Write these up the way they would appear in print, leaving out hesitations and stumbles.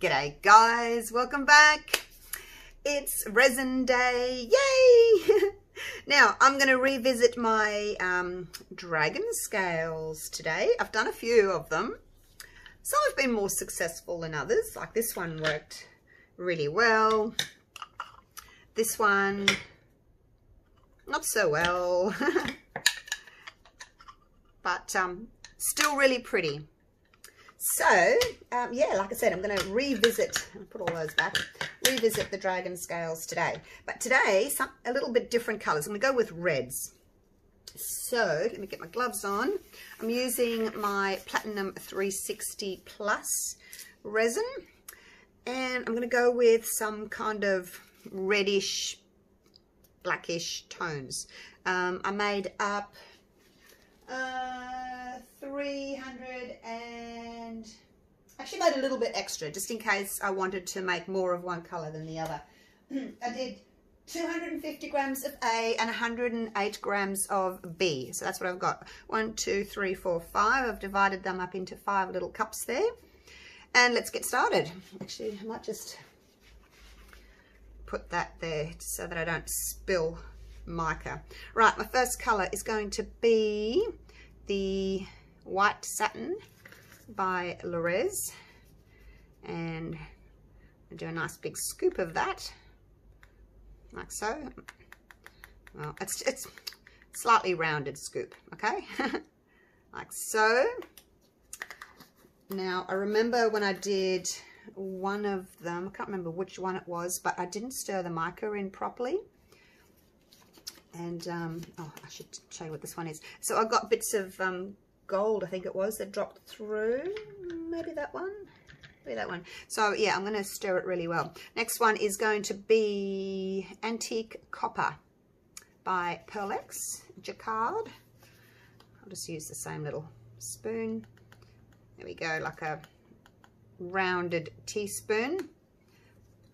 G'day guys, welcome back. It's resin day, yay! Now I'm going to revisit my dragon scales today. I've done a few of them. Some have been more successful than others, like this one worked really well. This one, not so well, but still really pretty. So, yeah, like I said, I'm going to revisit the dragon scales today. But today, a little bit different colours. I'm going to go with reds. So, let me get my gloves on. I'm using my Platinum 360 Plus resin. And I'm going to go with some kind of reddish, blackish tones. I made up 300 and actually made a little bit extra just in case I wanted to make more of one color than the other. I did 250 grams of A and 108 grams of B, so that's what I've got. 1 2 3 4 5 I've divided them up into 5 little cups there, and let's get started. Actually, I might just put that there so that I don't spill mica. Right, my first color is going to be the White Satin by LeRez, and I'll do a nice big scoop of that, like so. Well, it's slightly rounded scoop, okay, like so. Now, I remember when I did one of them, I can't remember which one it was, but I didn't stir the mica in properly. And, oh, I should show you what this one is. So I got bits of gold, I think it was, that dropped through. Maybe that one? Maybe that one. So, yeah, I'm going to stir it really well. Next one is going to be Antique Copper by Pearl Ex, Jacquard. I'll just use the same little spoon. There we go, like a rounded teaspoon.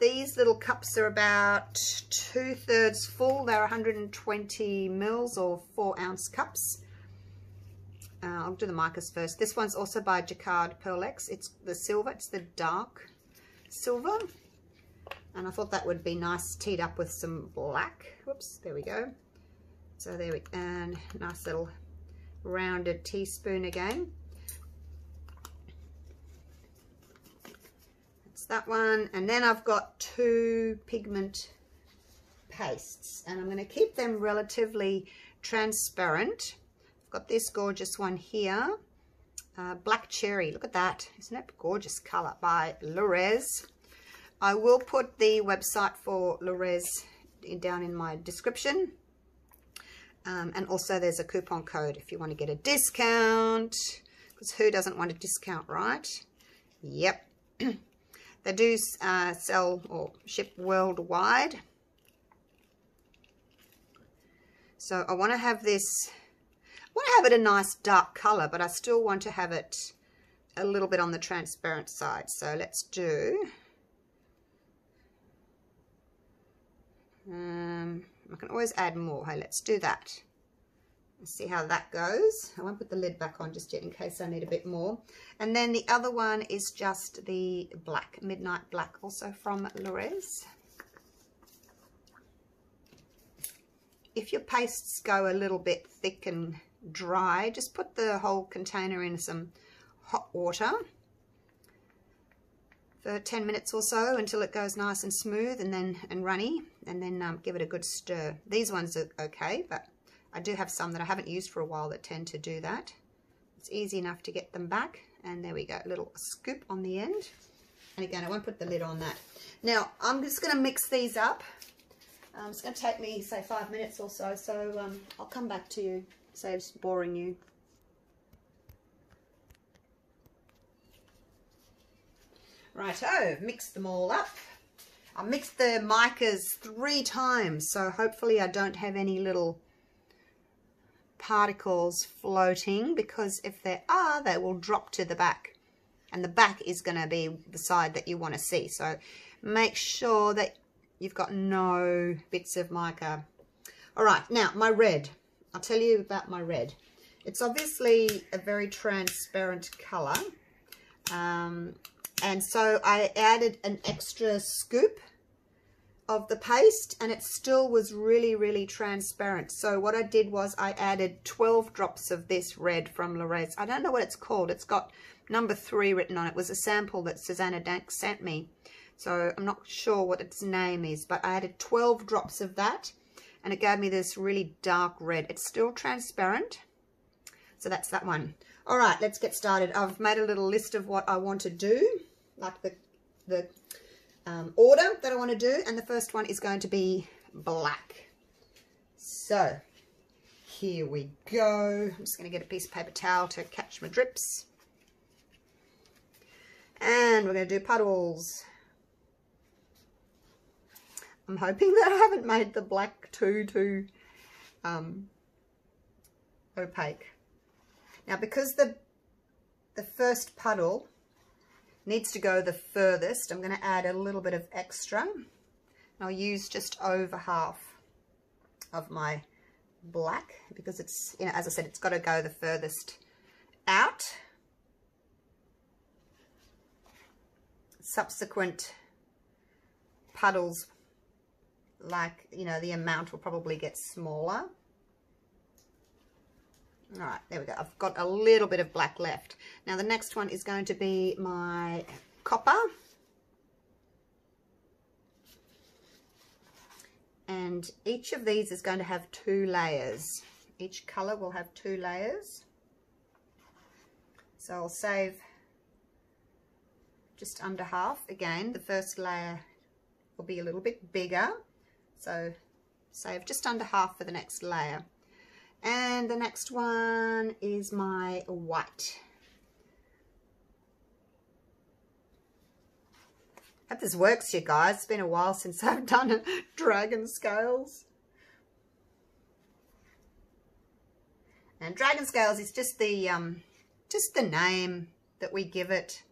These little cups are about 2/3 full. They're 120 mils or 4-ounce cups. I'll do the micas first. This one's also by Jacquard Pearl Ex. It's the silver. It's the dark silver. And I thought that would be nice teed up with some black. Whoops, there we go. So there we go. And nice little rounded teaspoon again. That one, and then I've got 2 pigment pastes, and I'm going to keep them relatively transparent. I've got this gorgeous one here, Black Cherry. Look at that, isn't it gorgeous color, by LeRez. I will put the website for LeRez down in my description, and also there's a coupon code if you want to get a discount, because who doesn't want a discount, right? Yep. They do sell or ship worldwide. So I want to have this, I want to have it a nice dark colour, but I still want to have it a little bit on the transparent side. So let's do, I can always add more. Hey, let's do that. Let's see how that goes. I won't put the lid back on just yet in case I need a bit more. And then the other one is just the black, Midnight Black, also from LeRez. If your pastes go a little bit thick and dry, just put the whole container in some hot water for 10 minutes or so until it goes nice and smooth and then runny, and then give it a good stir. These ones are okay, but I do have some that I haven't used for a while that tend to do that. It's easy enough to get them back. And there we go, a little scoop on the end. And again, I won't put the lid on that. Now, I'm just going to mix these up. It's going to take me, say, 5 minutes or so. So I'll come back to you, saves boring you. Righto, mixed them all up. I mixed the micas 3 times, so hopefully I don't have any little particles floating, because if there are, they will drop to the back, and the back is going to be the side that you want to see. So make sure that you've got no bits of mica. All right, now my red, I'll tell you about my red. It's obviously a very transparent color, And so I added an extra scoop of the paste, and it still was really, really transparent. So what I did was I added 12 drops of this red from Lorace. I don't know what it's called. It's got number 3 written on it. It was a sample that Susanna Dank sent me. So I'm not sure what its name is, but I added 12 drops of that, and it gave me this really dark red. It's still transparent. So that's that one. All right, let's get started. I've made a little list of what I want to do, like the order that I want to do, and the first one is going to be black. So here we go. I'm just going to get a piece of paper towel to catch my drips, and we're going to do puddles. I'm hoping that I haven't made the black too opaque. Now, because the first puddle needs to go the furthest, I'm going to add a little bit of extra, and I'll use just over half of my black, because it's, you know, as I said, it's got to go the furthest out. Subsequent puddles, like, you know, the amount will probably get smaller. All right, there we go. I've got a little bit of black left. Now the next one is going to be my copper. And each of these is going to have 2 layers. Each colour will have 2 layers. So I'll save just under half. Again, the first layer will be a little bit bigger. So save just under half for the next layer. And the next one is my white. I hope this works, you guys. It's been a while since I've done dragon scales. And dragon scales is just the name that we give it.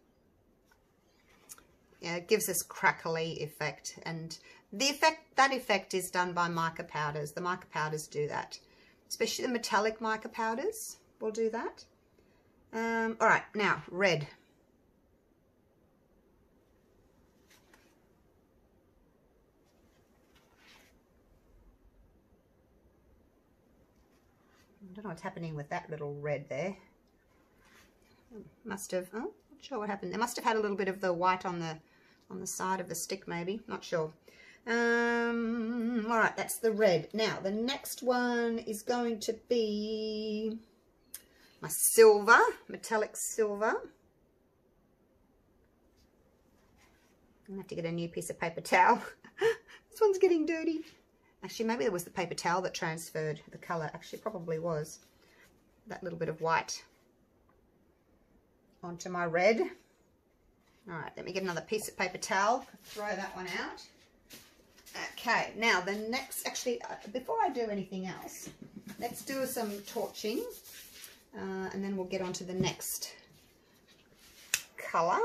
Yeah, it gives us crackly effect, and that effect is done by mica powders. The mica powders do that. Especially the metallic mica powders will do that. All right, now red. I don't know what's happening with that little red there. Must have, oh, not sure what happened. They must have had a little bit of the white on the side of the stick, maybe. Not sure. All right, that's the red. Now the next one is going to be my silver, metallic silver. I have to get a new piece of paper towel. This one's getting dirty. Actually, maybe it was the paper towel that transferred the color. Actually, it probably was that little bit of white onto my red. All right, let me get another piece of paper towel. Throw that one out. Okay, now the next, actually, before I do anything else, let's do some torching, and then we'll get on to the next colour.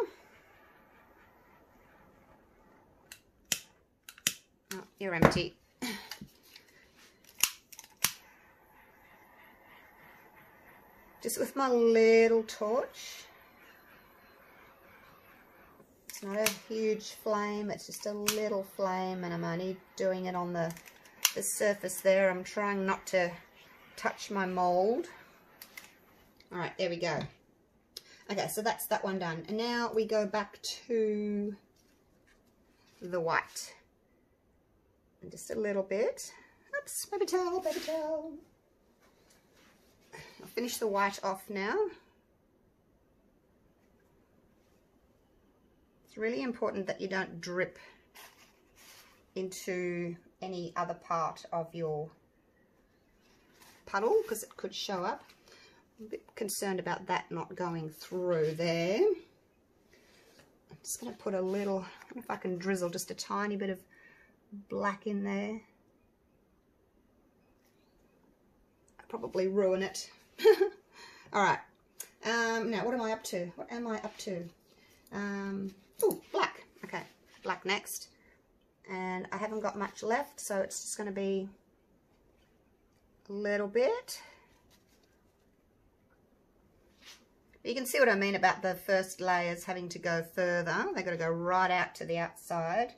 Oh, you're empty. Just with my little torch. It's not a huge flame, it's just a little flame, and I'm only doing it on the surface there. I'm trying not to touch my mould. All right, there we go. Okay, so that's that one done. And now we go back to the white. And just a little bit. Oops, paper towel, paper towel. I'll finish the white off now. Really important that you don't drip into any other part of your puddle, because it could show up. I'm a bit concerned about that not going through there. I'm just going to put a little, I don't know if I can drizzle just a tiny bit of black in there. I'd probably ruin it. All right. Now, what am I up to? What am I up to? Oh, black. Okay, black next. And I haven't got much left, so it's just going to be a little bit. But you can see what I mean about the first layers having to go further. They've got to go right out to the outside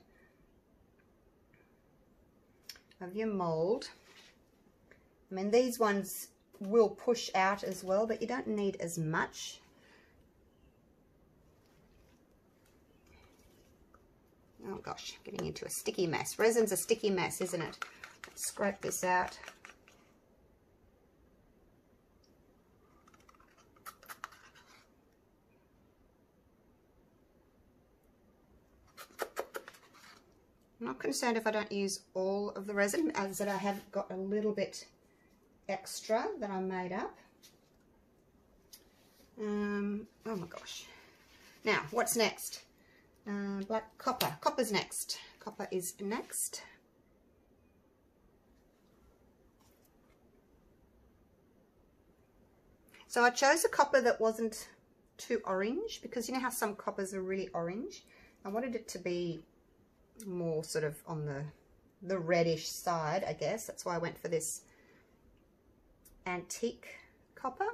of your mould. I mean, these ones will push out as well, but you don't need as much. Oh gosh, getting into a sticky mess. Resin's a sticky mess, isn't it? Let's scrape this out. I'm not concerned if I don't use all of the resin, as that I have got a little bit extra that I made up. Oh my gosh. Now, what's next? Black copper. Copper's next. Copper is next. So I chose a copper that wasn't too orange, because you know how some coppers are really orange. I wanted it to be more sort of on the reddish side, I guess. That's why I went for this antique copper.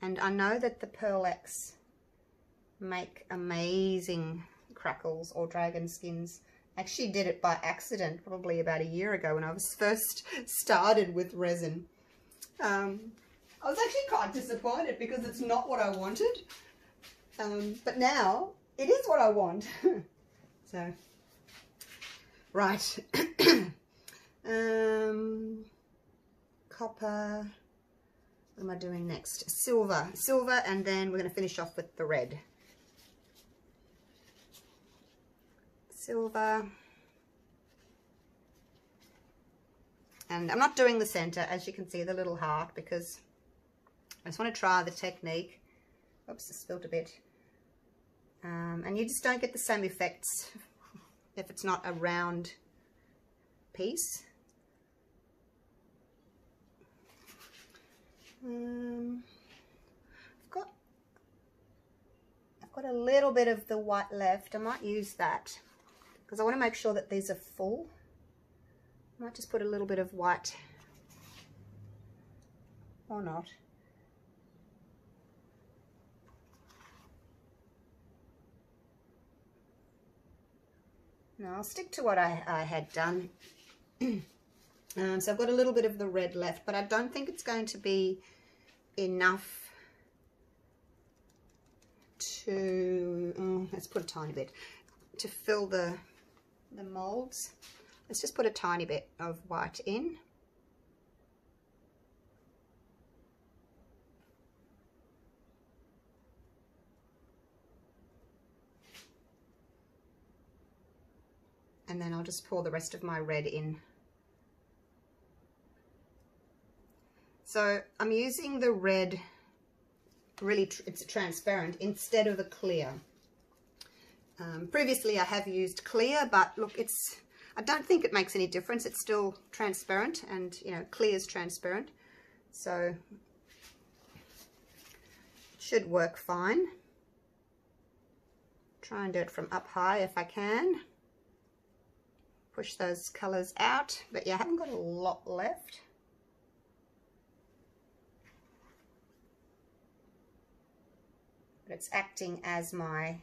And I know that the Pearl Ex make amazing crackles or dragon skins. I actually did it by accident probably about a year ago when I was first started with resin. I was actually quite disappointed because it's not what I wanted, but now it is what I want. So right. Copper, what am I doing next? Silver, silver, and then we're going to finish off with the red. Silver, and I'm not doing the center, as you can see, the little heart, because I just want to try the technique. Oops, I spilled a bit. And you just don't get the same effects if it's not a round piece. I've got a little bit of the white left. I might use that, because I want to make sure that these are full. I might just put a little bit of white, or not. No, I'll stick to what I had done. So I've got a little bit of the red left, but I don't think it's going to be enough to, let's put a tiny bit, to fill the molds. Let's just put a tiny bit of white in. And then I'll just pour the rest of my red in. So I'm using the red, really it's transparent, instead of the clear. Previously I have used clear, but look, it's, I don't think it makes any difference. It's still transparent, and you know, clear is transparent. So it should work fine. Try and do it from up high if I can. Push those colours out, but yeah, I haven't got a lot left. But it's acting as my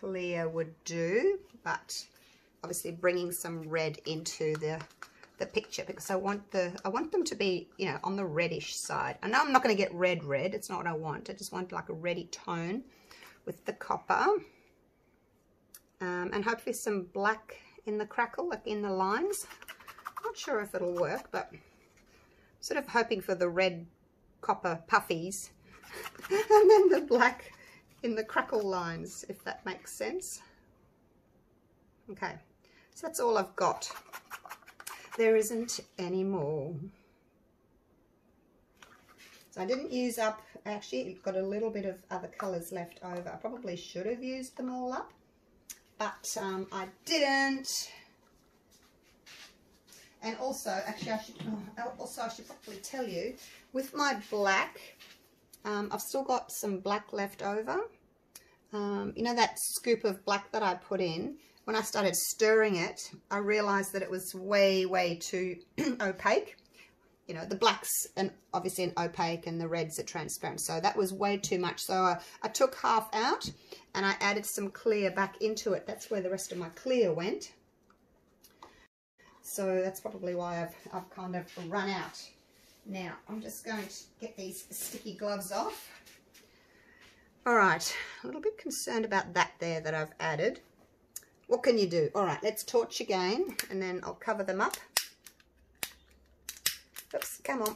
clear would do, but obviously bringing some red into the picture, because I want them to be, you know, on the reddish side. I know I'm not going to get red. It's not what I want. I just want like a reddy tone with the copper, and hopefully some black in the crackle, like in the lines. I'm not sure if it'll work, but I'm sort of hoping for the red copper puffies and then the black in the crackle lines, if that makes sense. Okay, so that's all I've got. There isn't any more. So I didn't use up, actually got a little bit of other colours left over. I probably should have used them all up, but I didn't. And also, actually I should probably tell you, with my black, I've still got some black left over. You know that scoop of black that I put in? When I started stirring it, I realized that it was way, way too opaque. you know, the blacks and obviously an opaque and the reds are transparent. So that was way too much. So I took half out and I added some clear back into it. That's where the rest of my clear went. So that's probably why I've kind of run out. Now I'm just going to get these sticky gloves off. All right, a little bit concerned about that there that I've added. What can you do? All right, let's torch again and then I'll cover them up. Oops, come on.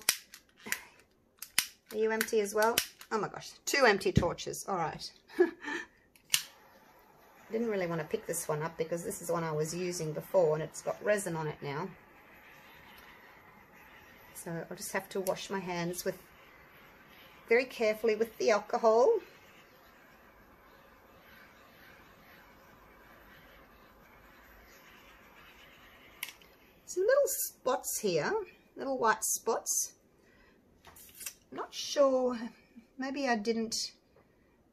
Are you empty as well? Oh my gosh, two empty torches. All right. Didn't really want to pick this one up because this is the one I was using before and it's got resin on it now. So I'll just have to wash my hands with very carefully with the alcohol. Some little spots here, little white spots. Not sure, maybe I didn't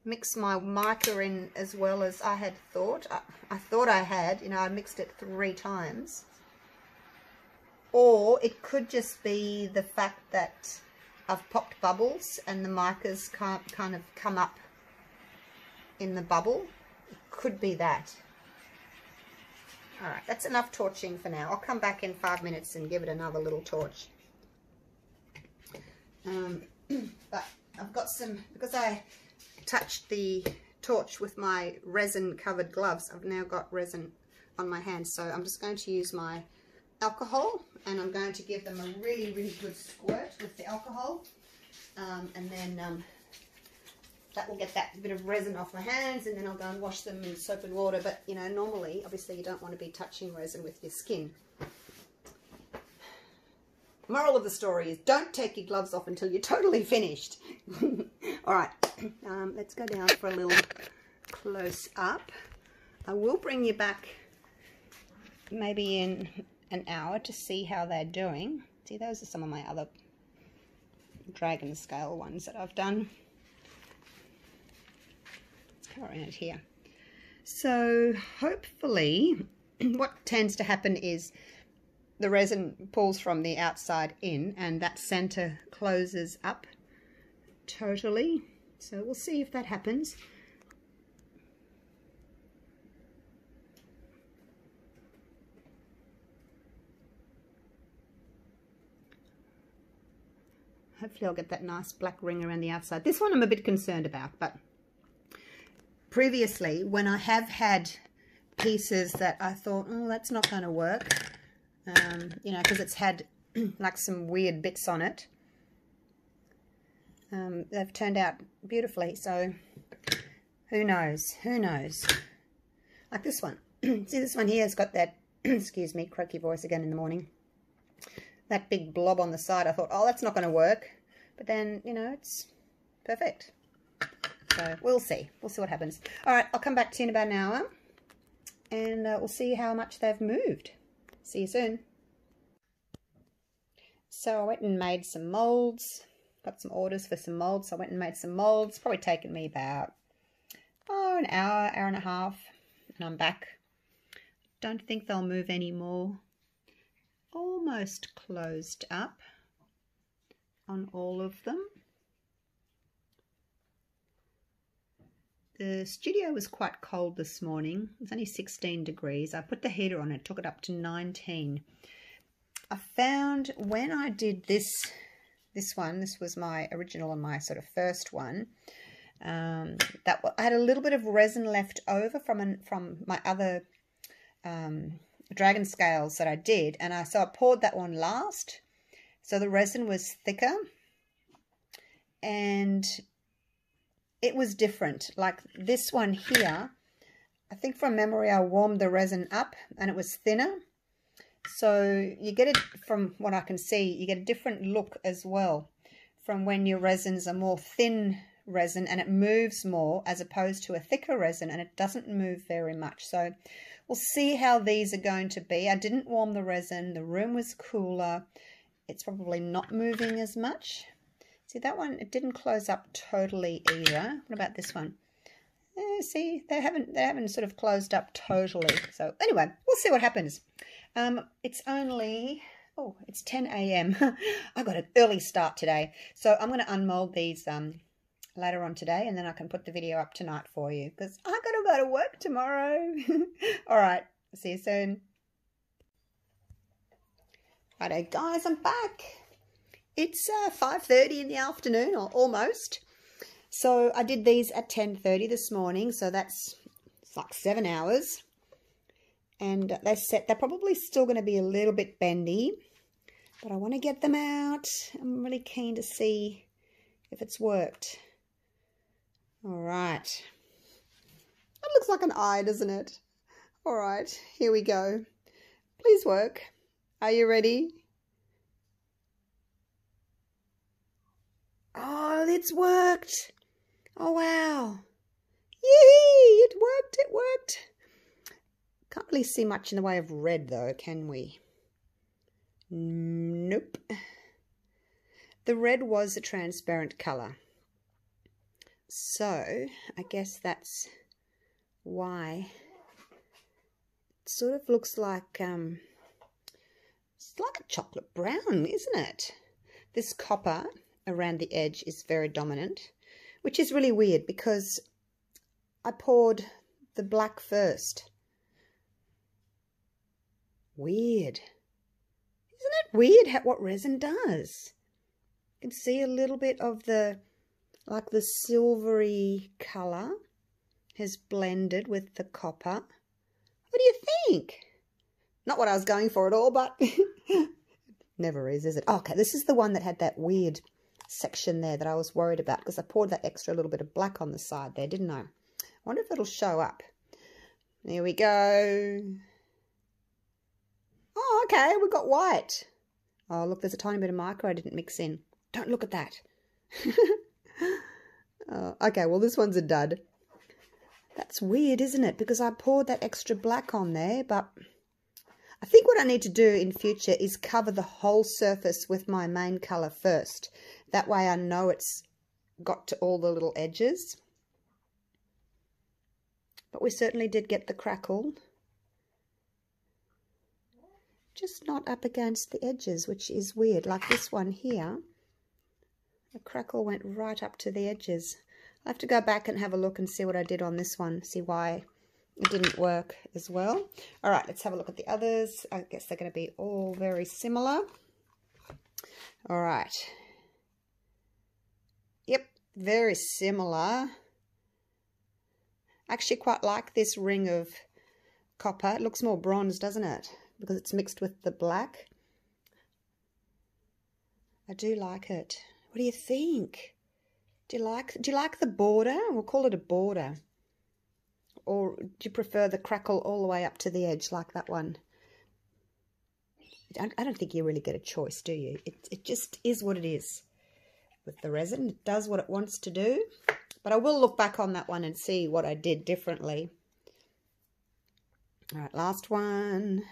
mix my mica in as well as I had thought. I thought I had, you know, I mixed it 3 times. Or it could just be the fact that I've popped bubbles and the micas can't kind of come up in the bubble. It could be that. All right, that's enough torching for now. I'll come back in 5 minutes and give it another little torch. But I've got some, because I touched the torch with my resin covered gloves, I've now got resin on my hands, so I'm just going to use my alcohol and I'm going to give them a really, really good squirt with the alcohol, and then that will get that bit of resin off my hands, and then I'll go and wash them in soap and water. But you know, normally obviously you don't want to be touching resin with your skin. Moral of the story is don't take your gloves off until you're totally finished. All right, let's go down for a little close up. I will bring you back maybe in an hour to see how they're doing. See, those are some of my other dragon scale ones that I've done. Let's go around here. So hopefully what tends to happen is the resin pulls from the outside in and that center closes up totally. So we'll see if that happens. Hopefully I'll get that nice black ring around the outside. This one I'm a bit concerned about, but previously when I have had pieces that I thought, oh, that's not going to work, you know, because it's had like some weird bits on it, they've turned out beautifully. So who knows? Who knows? Like this one. See, this one here has got that, excuse me, croaky voice again in the morning. That big blob on the side, I thought, oh, that's not going to work. But then, you know, it's perfect. So we'll see. We'll see what happens. All right, I'll come back to you in about an hour. And we'll see how much they've moved. See you soon. So I went and made some moulds. Got some orders for some moulds. So I went and made some moulds. Probably taken me about, oh, an hour, hour and a half. And I'm back. Don't think they'll move any more. Almost closed up on all of them. The studio was quite cold this morning. It's only 16 degrees. I put the heater on and took it up to 19. I found when I did this one, this was my original and my sort of first one, that I had a little bit of resin left over from my other dragon scales that I did, and so I poured that one last, so the resin was thicker and it was different. Like this one here, I think from memory I warmed the resin up and it was thinner, so you get it, from what I can see, you get a different look as well from when your resins are more thin resin and it moves more, as opposed to a thicker resin and it doesn't move very much. So we'll see how these are going to be. I didn't warm the resin. The room was cooler. It's probably not moving as much. See, that one, it didn't close up totally either. What about this one? See, they haven't sort of closed up totally. So anyway, we'll see what happens. It's only Oh, it's 10 a.m. I got an early start today. So I'm going to unmold these later on today, and then I can put the video up tonight for you, because I got to go to work tomorrow. All right, see you soon. Righto, guys, I'm back. It's 5:30 in the afternoon, or almost. So I did these at 10:30 this morning, so that's like 7 hours. And they're probably still going to be a little bit bendy, but I want to get them out. I'm really keen to see if it's worked. All right. It looks like an eye, doesn't it? All right, here we go. Please work. Are you ready? Oh, it's worked. Oh, wow. Yay, it worked, it worked. Can't really see much in the way of red though, can we? Nope. The red was a transparent colour. So I guess that's why it sort of looks like it's like a chocolate brown, isn't it? This copper around the edge is very dominant, which is really weird because I poured the black first. Weird. Isn't it weird what resin does? You can see a little bit of the, like the silvery colour has blended with the copper. What do you think? Not what I was going for at all, but never is it? Oh, okay, this is the one that had that weird section there that I was worried about because I poured that extra little bit of black on the side there, didn't I? I wonder if it'll show up. There we go. Oh, okay, we've got white. Oh, look, there's a tiny bit of micro I didn't mix in. Don't look at that. Oh, okay, well, this one's a dud. That's weird, isn't it? Because I poured that extra black on there, but I think what I need to do in future is cover the whole surface with my main colour first. That way I know it's got to all the little edges. But we certainly did get the crackle. Just not up against the edges, which is weird. Like this one here, the crackle went right up to the edges. I'll have to go back and have a look and see what I did on this one, see why it didn't work as well. All right, let's have a look at the others. I guess they're going to be all very similar. All right. Yep, very similar. Actually quite like this ring of copper. It looks more bronze, doesn't it? Because it's mixed with the black. I do like it. What do you think? Do you like the border? We'll call it a border. Or do you prefer the crackle all the way up to the edge like that one? I don't think you really get a choice, do you? It just is what it is. With the resin, it does what it wants to do. But I will look back on that one and see what I did differently. All right, last one.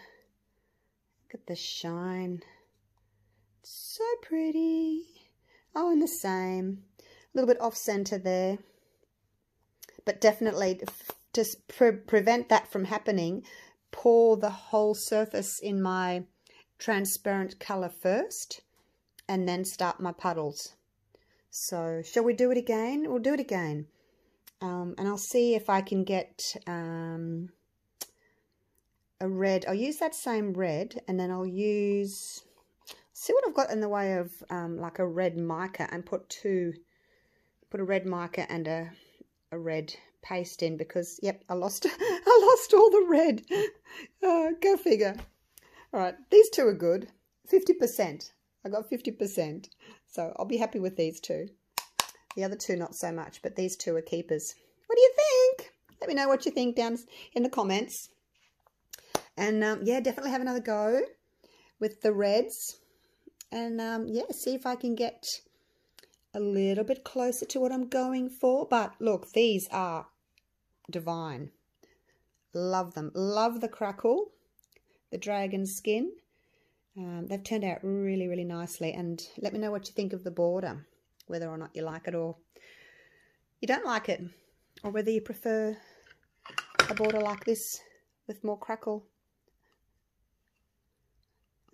Look at the shine. It's so pretty. Oh, and the same. A little bit off-center there. But definitely, to prevent that from happening, pour the whole surface in my transparent color first and then start my puddles. So, shall we do it again? We'll do it again. And I'll see if I can get a red. I'll use that same red, and then I'll use, see what I've got in the way of like a red mica, and put a red mica and a red paste in, because yep, I lost all the red. Go figure. All right, these two are good. 50%. I got 50%, so I'll be happy with these two. The other two not so much, but these two are keepers. What do you think? Let me know what you think down in the comments. And yeah, definitely have another go with the reds. And yeah, see if I can get a little bit closer to what I'm going for. But look, these are divine. Love them. Love the crackle, the dragon skin. They've turned out really, really nicely. And let me know what you think of the border, whether or not you like it or you don't like it, or whether you prefer a border like this with more crackle.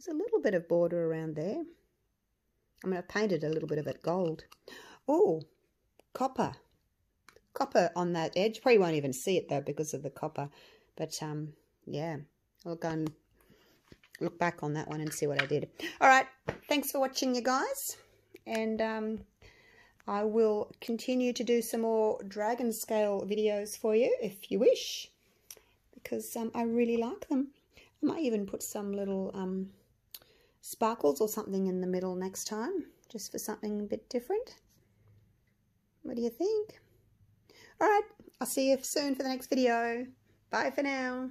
Just a little bit of border around there. I mean, I painted a little bit of it gold. Oh, copper. Copper on that edge. Probably won't even see it though because of the copper. But yeah, I'll go and look back on that one and see what I did. All right, thanks for watching, you guys. And I will continue to do some more dragon scale videos for you if you wish, because I really like them. I might even put some little sparkles or something in the middle next time, just for something a bit different. What do you think? All right, I'll see you soon for the next video. Bye for now.